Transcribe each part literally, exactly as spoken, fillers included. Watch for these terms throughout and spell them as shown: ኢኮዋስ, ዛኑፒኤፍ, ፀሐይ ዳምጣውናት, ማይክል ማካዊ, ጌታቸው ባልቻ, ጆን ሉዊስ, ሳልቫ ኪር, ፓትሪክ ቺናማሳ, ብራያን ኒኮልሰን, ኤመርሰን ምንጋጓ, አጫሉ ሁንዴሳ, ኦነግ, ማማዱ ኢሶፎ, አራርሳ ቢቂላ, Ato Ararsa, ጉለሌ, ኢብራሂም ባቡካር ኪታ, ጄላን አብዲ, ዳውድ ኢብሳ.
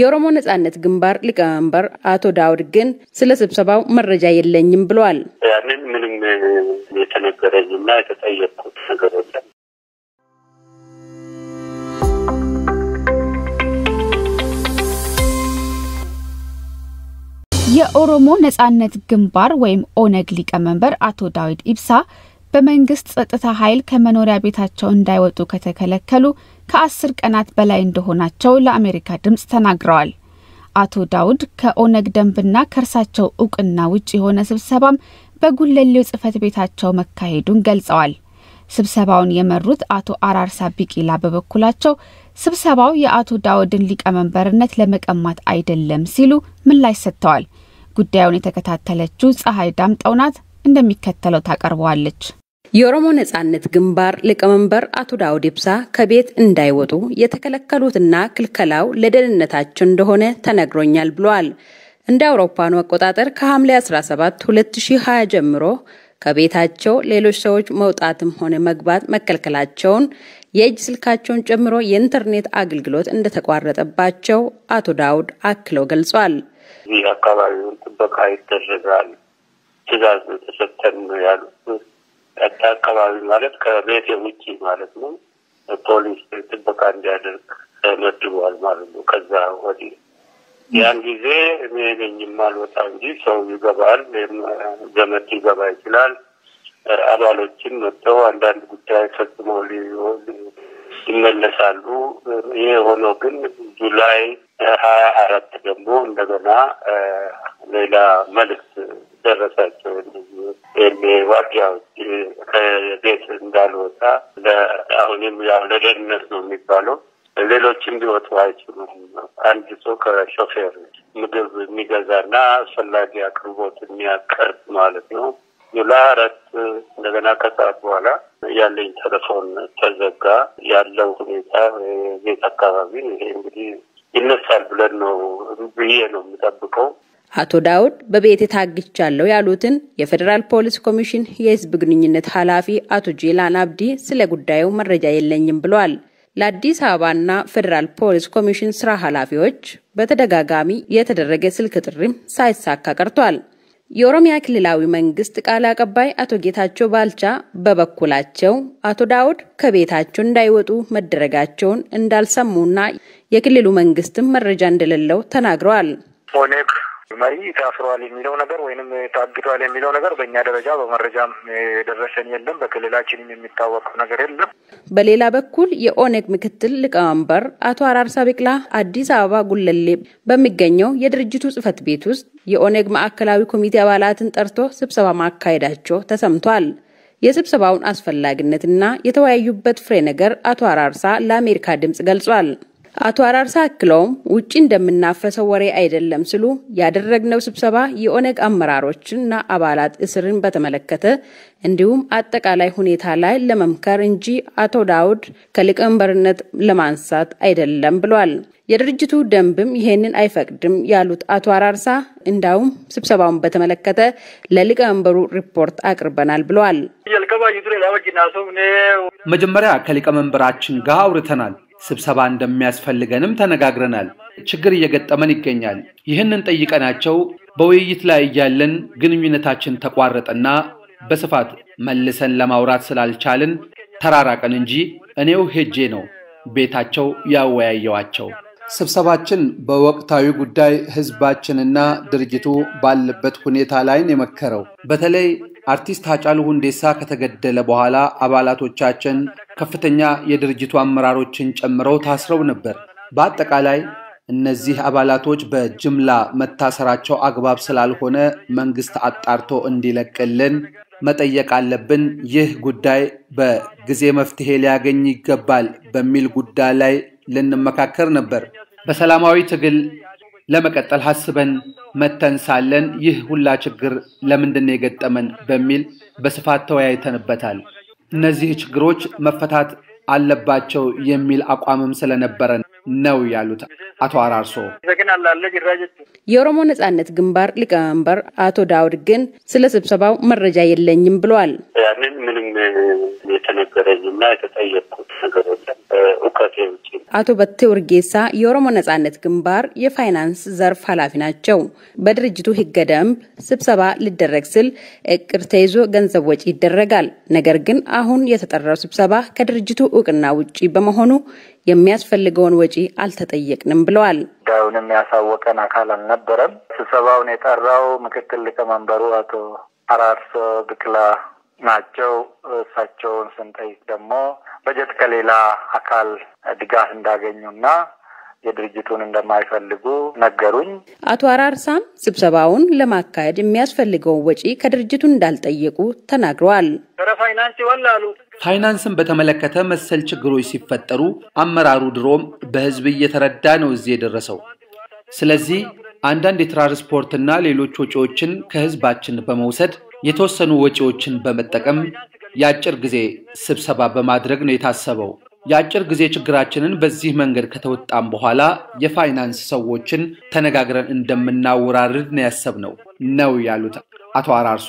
የኦሮሞ ነጻነት ግንባር ሊቀመንበር አቶ ዳውድ ግን ስለ ስብሰባው መረጃ የለኝም ብለዋል። ያንን ምንም የተነገረኝና የተጠየቁት ነገር የለም። የኦሮሞ ነጻነት ግንባር ወይም ኦነግ ሊቀመንበር አቶ ዳውድ ኢብሳ በመንግስት ጸጥታ ኃይል ከመኖሪያ ቤታቸው እንዳይወጡ ከተከለከሉ ከአስር ቀናት በላይ እንደሆናቸው ለአሜሪካ ድምጽ ተናግረዋል። አቶ ዳውድ ከኦነግ ደንብና ከርሳቸው ኡቅና ውጪ ሆነ ስብሰባም በጉለሌው ጽፈት ቤታቸው መካሄዱን ገልጸዋል። ስብሰባውን የመሩት አቶ አራርሳ ቢቂላ በበኩላቸው ስብሰባው የአቶ ዳውድን ሊቀመንበርነት ለመቀማት አይደለም ሲሉ ምላሽ ሰጥተዋል። ጉዳዩን የተከታተለችው ፀሐይ ዳምጣውናት እንደሚከተለው ታቀርበዋለች። የኦሮሞ ነጻነት ግንባር ሊቀመንበር አቶ ዳውድ ኢብሳ ከቤት እንዳይወጡ የተከለከሉትና ክልከላው ለደህንነታቸው እንደሆነ ተነግሮኛል ብለዋል። እንደ አውሮፓውያን አቆጣጠር ከሐምሌ አስራ ሰባት ሁለት ሺህ ሃያ ጀምሮ ከቤታቸው ሌሎች ሰዎች መውጣትም ሆነ መግባት መከልከላቸውን የእጅ ስልካቸውን ጨምሮ የኢንተርኔት አገልግሎት እንደተቋረጠባቸው አቶ ዳውድ አክለው ገልጿል። የአካባቢው ጥበቃ ይደረጋል ትዛዝ ተሰጥተን ያሉት አካባቢ ማለት ከቤት ውጪ ማለት ነው። ፖሊስ ጥበቃ እንዲያደርግ ተመድቧል ማለት ነው። ከዛ ወዲህ ያን ጊዜ ምንም ማልወጣ እንጂ ሰው ይገባል ዘመድ ይገባ ይችላል። አባሎችን መጥተው አንዳንድ ጉዳይ ፈጽመው ይመለሳሉ። ይሄ ሆኖ ግን ጁላይ ሃያ አራት ደግሞ እንደገና ሌላ መልእክት ደረሳቸው። የዋዲያው ከቤት እንዳልወጣ ለአሁንም ያው ለደህንነት ነው የሚባለው ሌሎችም ቢወጡ አይችሉም። አንድ ሰው ከሾፌር ምግብ የሚገዛና አስፈላጊ አቅርቦት የሚያቀርብ ማለት ነው። ጁላይ አራት እንደገና ከሰዓት በኋላ ያለኝ ቴሌፎን ተዘጋ። ያለው ሁኔታ ቤት አካባቢ ይሄ እንግዲህ ይነሳል ብለን ነው ብዬ ነው የምጠብቀው። አቶ ዳውድ በቤት ታግቻለሁ ያሉትን የፌደራል ፖሊስ ኮሚሽን የህዝብ ግንኙነት ኃላፊ አቶ ጄላን አብዲ ስለ ጉዳዩ መረጃ የለኝም ብለዋል። ለአዲስ አበባና ፌደራል ፖሊስ ኮሚሽን ስራ ኃላፊዎች በተደጋጋሚ የተደረገ ስልክ ጥሪም ሳይሳካ ቀርቷል። የኦሮሚያ ክልላዊ መንግስት ቃል አቀባይ አቶ ጌታቸው ባልቻ በበኩላቸው አቶ ዳውድ ከቤታቸው እንዳይወጡ መደረጋቸውን እንዳልሰሙና የክልሉ መንግስትም መረጃ እንደሌለው ተናግረዋል። ኦነግ ማይ ታፍሯል የሚለው ነገር ወይንም ታግቷል የሚለው ነገር በእኛ ደረጃ በመረጃም ደረሰን የለም። በክልላችንም የሚታወቅ ነገር የለም። በሌላ በኩል የኦነግ ምክትል ሊቀመንበር አቶ አራርሳ ቢቂላ አዲስ አበባ ጉለሌ በሚገኘው የድርጅቱ ጽፈት ቤት ውስጥ የኦነግ ማዕከላዊ ኮሚቴ አባላትን ጠርቶ ስብሰባ ማካሄዳቸው ተሰምቷል። የስብሰባውን አስፈላጊነትና የተወያዩበት ፍሬ ነገር አቶ አራርሳ ለአሜሪካ ድምጽ ገልጿል። አቶ አራርሳ አክሎም ውጪ እንደምናፈሰው ወሬ አይደለም ሲሉ ያደረግነው ስብሰባ የኦነግ አመራሮችና አባላት እስርን በተመለከተ እንዲሁም አጠቃላይ ሁኔታ ላይ ለመምከር እንጂ አቶ ዳውድ ከሊቀመንበርነት ለማንሳት አይደለም ብሏል። የድርጅቱ ደንብም ይሄንን አይፈቅድም ያሉት አቶ አራርሳ እንዳውም ስብሰባውን በተመለከተ ለሊቀመንበሩ ሪፖርት አቅርበናል ብሏል። መጀመሪያ ከሊቀመንበራችን ጋር አውርተናል። ስብሰባ እንደሚያስፈልገንም ተነጋግረናል። ችግር እየገጠመን ይገኛል። ይህንን ጠይቀናቸው በውይይት ላይ ያለን ግንኙነታችን ተቋረጠና በስፋት መልሰን ለማውራት ስላልቻልን ተራራቀን እንጂ እኔው ሄጄ ነው ቤታቸው ያወያየዋቸው። ስብሰባችን በወቅታዊ ጉዳይ ህዝባችንና ድርጅቱ ባለበት ሁኔታ ላይ ነው መከረው። በተለይ አርቲስት አጫሉ ሁንዴሳ ከተገደለ በኋላ አባላቶቻችን ከፍተኛ የድርጅቱ አመራሮችን ጨምረው ታስረው ነበር። በአጠቃላይ እነዚህ አባላቶች በጅምላ መታሰራቸው አግባብ ስላልሆነ መንግስት አጣርቶ እንዲለቅልን መጠየቅ አለብን። ይህ ጉዳይ በጊዜ መፍትሄ ሊያገኝ ይገባል በሚል ጉዳይ ላይ ለነመካከር ነበር። በሰላማዊ ትግል ለመቀጠል ሐስበን መተንሳለን ይህ ሁላ ችግር ለምንድነው የገጠመን በሚል በስፋት ተወያይተንበታል። እነዚህ ችግሮች መፈታት አለባቸው የሚል አቋምም ስለነበረን ነው ያሉት አቶ አራርሶ። የኦሮሞ ነጻነት ግንባር ሊቀመንበር አቶ ዳውድ ግን ስለ ስብሰባው መረጃ የለኝም ብለዋል። ያንን ምንም Ato Batteurgesa, Yoromonas Anet Gumbar, Ye Finance Zarf Halafina Chow, Badrijitu Higadam, Sipsaba Liderexil, Ekertezo Ganzawich Ideregal, Nagargin, Ahun Yetara Sipsaba, Kadrijitu Uganawich Bamahonu, Yemias Feligon Wiji, Altata Yek Nambloal. Down in Yasawakan Akalan Naburam, Sisava Netarao, Makatelikamambaru Ato Ararsa, Bikla, Nacho, Sacho, Santa Damo. Budget Kalila Akal Diga and Dagenuna, Yedrigitun and the Maifaligo, Nagarun. Ato Ararsa, Sipsabaun, Lamakai, Miasfaligo, which E. Kadrigitun Delta Yegu, Tanagrual. ፋይናንስን በተመለከተ መሰል ችግሮች ሲፈጠሩ አመራሩ ድሮም በህዝብ እየተረዳ ነው እዚህ ደረሰው ስለዚህ አንዳንድ የትራንስፖርትና ሌሎች ወጪዎችን ከህዝባችን በመውሰድ የተወሰኑ ወጪዎችን በመጠቀም ያጭር ጊዜ ስብሰባ በማድረግ ነው የታሰበው ያጭር ጊዜ ችግራችንን በዚህ መንገድ ከተወጣን በኋላ የፋይናንስ ሰዎችን ተነጋግረን እንደምናወራርድ ነው ያሰብነው ነው ያሉት አቶ አራርሶ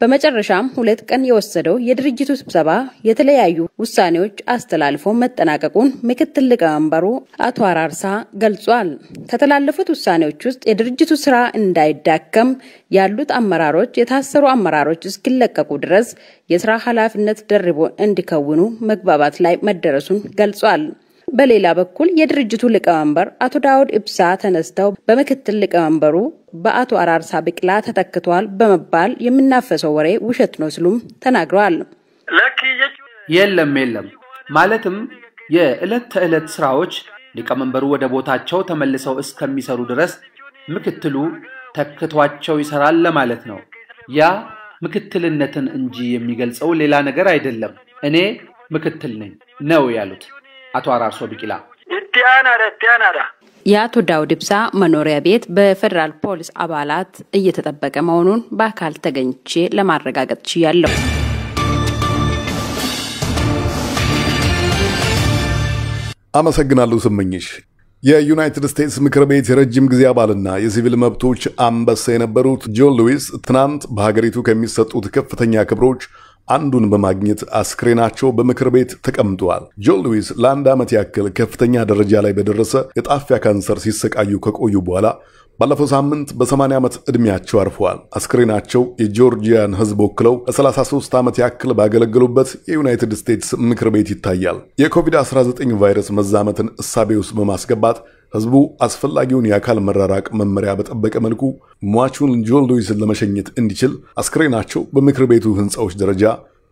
በመጨረሻም ሁለት ቀን የወሰደው የድርጅቱ ስብሰባ የተለያዩ ውሳኔዎች አስተላልፎ መጠናቀቁን ምክትል ሊቀመንበሩ አቶ አራርሳ ገልጿል ተተላለፉት ውሳኔዎች ውስጥ የድርጅቱ ስራ እንዳይዳከም ያሉት አመራሮች የታሰሩ አመራሮች እስኪለቀቁ ድረስ የስራ ኃላፊነት ደርቦ እንዲከውኑ መግባባት ላይ መደረሱን ገልጿል በሌላ በኩል የድርጅቱ ሊቀመንበር አቶ ዳውድ ኢብሳ ተነስተው በመክትል ሊቀመንበሩ በአቶ አራርሳ በቅላ ተተክቷል በመባል የምናፈሰው ወሬ ውሸት ነው ሲሉም ተናግሯል የለም የለም ማለትም የእለት ተእለት ስራዎች ሊቀመንበሩ ወደ ቦታቸው ተመልሰው እስከሚሰሩ ድረስ ምክትሉ ተከቷቸው ይሰራል ለማለት ነው ያ ምክትልነትን እንጂ የሚገልጸው ሌላ ነገር አይደለም እኔ ምክትል ነኝ ነው ያሉት አቶ አራርሶ ቢቂላ ዲያና ዲያና ዳ ያቶ ዳውድ ኢብሳ መኖሪያ ቤት በፌደራል ፖሊስ አባላት እየተጠበቀ መሆኑን በአካል ተገኝቼ ለማረጋገጥ ችያለሁ አመሰግናለሁ ስምኝሽ የዩናይትድ ስቴትስ ምክር ቤት የረጅም ጊዜ አባልና የሲቪል መብቶች አምባሳ የነበሩት ጆን ሉዊስ ትናንት በሀገሪቱ ከሚሰጡት ከፍተኛ ክብሮች አንዱን በማግኘት አስክሬናቸው በመክር ቤት ተቀምጧል። ጆን ሉዊስ ለአንድ ዓመት ያክል ከፍተኛ ደረጃ ላይ በደረሰ የጣፊያ ካንሰር ሲሰቃዩ ከቆዩ በኋላ ባለፈው ሳምንት በ80 ዓመት እድሜያቸው አርፈዋል። አስክሬናቸው የጆርጂያን ሕዝብ ወክለው ለ33 ዓመት ያክል ባገለገሉበት የዩናይትድ ስቴትስ ምክር ቤት ይታያል። የኮቪድ-19 ቫይረስ መዛመትን እሳቤ ውስጥ በማስገባት ሕዝቡ አስፈላጊውን የአካል መራራቅ መመሪያ በጠበቀ መልኩ ሟቹን ጆን ሉዊስን ለመሸኘት እንዲችል አስክሬናቸው በምክር ቤቱ ሕንጻዎች ደረጃ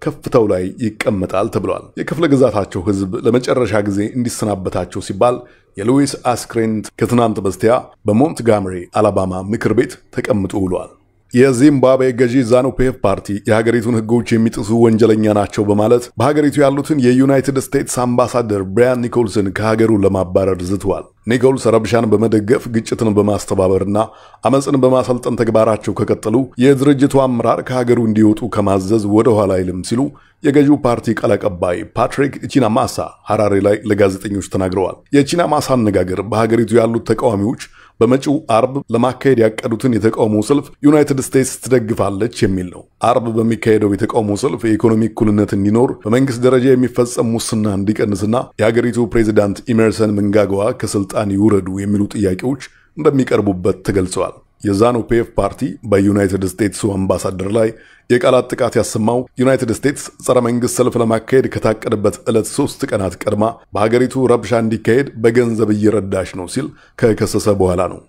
ከፍታው ላይ ይቀመጣል ተብሏል። የክፍለ ግዛታቸው ሕዝብ ለመጨረሻ ጊዜ እንዲሰናበታቸው ሲባል የሉዊስ አስክሬን ከትናንት በስቲያ በሞንትጋመሪ አላባማ ምክር ቤት ተቀምጦ ውሏል። የዚምባብዌ ገዢ ዛኑፒኤፍ ፓርቲ የሀገሪቱን ህጎች የሚጥሱ ወንጀለኛ ናቸው በማለት በሀገሪቱ ያሉትን የዩናይትድ ስቴትስ አምባሳደር ብራያን ኒኮልሰን ከሀገሩ ለማባረር ዝተዋል። ኒኮልስ ረብሻን በመደገፍ ግጭትን በማስተባበርና አመጽን በማሰልጠን ተግባራቸው ከቀጠሉ የድርጅቱ አመራር ከሀገሩ እንዲወጡ ከማዘዝ ወደ ኋላ አይልም ሲሉ የገዢው ፓርቲ ቃል አቀባይ ፓትሪክ ቺናማሳ ሐራሬ ላይ ለጋዜጠኞች ተናግረዋል። የቺናማሳ አነጋገር በሀገሪቱ ያሉት ተቃዋሚዎች በመጪው አርብ ለማካሄድ ያቀዱትን የተቃውሞ ሰልፍ ዩናይትድ ስቴትስ ትደግፋለች የሚል ነው። አርብ በሚካሄደው የተቃውሞ ሰልፍ የኢኮኖሚ እኩልነት እንዲኖር በመንግስት ደረጃ የሚፈጸም ሙስና እንዲቀንስና የሀገሪቱ ፕሬዚዳንት ኤመርሰን ምንጋጓ ከስልጣን ይውረዱ የሚሉ ጥያቄዎች እንደሚቀርቡበት ተገልጸዋል። የዛኑፒኤፍ ፓርቲ በዩናይትድ ስቴትስ አምባሳደር ላይ የቃላት ጥቃት ያሰማው ዩናይትድ ስቴትስ ጸረ መንግስት ሰልፍ ለማካሄድ ከታቀደበት ዕለት ሶስት ቀናት ቀድማ በሀገሪቱ ረብሻ እንዲካሄድ በገንዘብ እየረዳሽ ነው ሲል ከከሰሰ በኋላ ነው።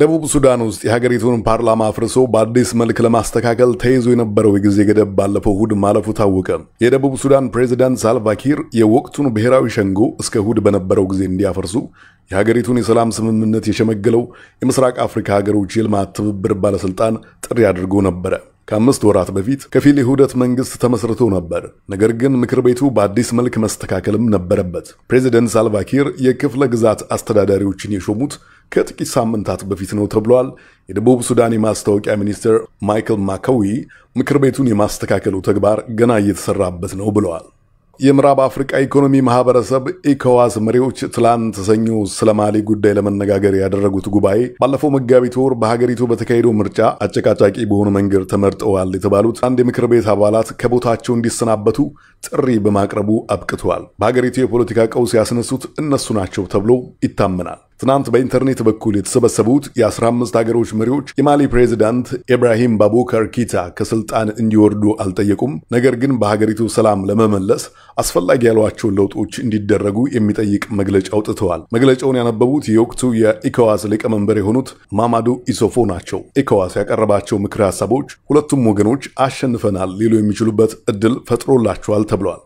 ደቡብ ሱዳን ውስጥ የሀገሪቱን ፓርላማ አፍርሶ በአዲስ መልክ ለማስተካከል ተይዞ የነበረው የጊዜ ገደብ ባለፈው እሁድ ማለፉ ታወቀ። የደቡብ ሱዳን ፕሬዝዳንት ሳልቫ ኪር የወቅቱን ብሔራዊ ሸንጎ እስከ እሁድ በነበረው ጊዜ እንዲያፈርሱ የሀገሪቱን የሰላም ስምምነት የሸመገለው የምስራቅ አፍሪካ ሀገሮች የልማት ትብብር ባለስልጣን ጥሪ አድርጎ ነበር። ከአምስት ወራት በፊት ከፊል የሁደት መንግስት ተመስርቶ ነበር። ነገር ግን ምክር ቤቱ በአዲስ መልክ መስተካከልም ነበረበት። ፕሬዝዳንት ሳልቫ ኪር የክፍለ ግዛት አስተዳዳሪዎችን የሾሙት ከጥቂት ሳምንታት በፊት ነው ተብሏል። የደቡብ ሱዳን የማስታወቂያ ሚኒስትር ማይክል ማካዊ ምክር ቤቱን የማስተካከሉ ተግባር ገና እየተሰራበት ነው ብለዋል። የምዕራብ አፍሪካ ኢኮኖሚ ማህበረሰብ ኢኮዋስ መሪዎች ትላንት ሰኞ ስለማሊ ጉዳይ ለመነጋገር ያደረጉት ጉባኤ ባለፈው መጋቢት ወር በሀገሪቱ በተካሄደው ምርጫ አጨቃጫቂ በሆነ መንገድ ተመርጠዋል የተባሉት አንድ የምክር ቤት አባላት ከቦታቸው እንዲሰናበቱ ጥሪ በማቅረቡ አብቅቷል። በሀገሪቱ የፖለቲካ ቀውስ ያስነሱት እነሱ ናቸው ተብሎ ይታመናል። ትናንት በኢንተርኔት በኩል የተሰበሰቡት የ15 ሀገሮች መሪዎች የማሊ ፕሬዝዳንት ኢብራሂም ባቡካር ኪታ ከስልጣን እንዲወርዱ አልጠየቁም፣ ነገር ግን በሀገሪቱ ሰላም ለመመለስ አስፈላጊ ያሏቸው ለውጦች እንዲደረጉ የሚጠይቅ መግለጫ አውጥተዋል። መግለጫውን ያነበቡት የወቅቱ የኢኮዋስ ሊቀመንበር የሆኑት ማማዱ ኢሶፎ ናቸው። ኢኮዋስ ያቀረባቸው ምክረ ሀሳቦች ሁለቱም ወገኖች አሸንፈናል ሊሉ የሚችሉበት እድል ፈጥሮላቸዋል ተብሏል።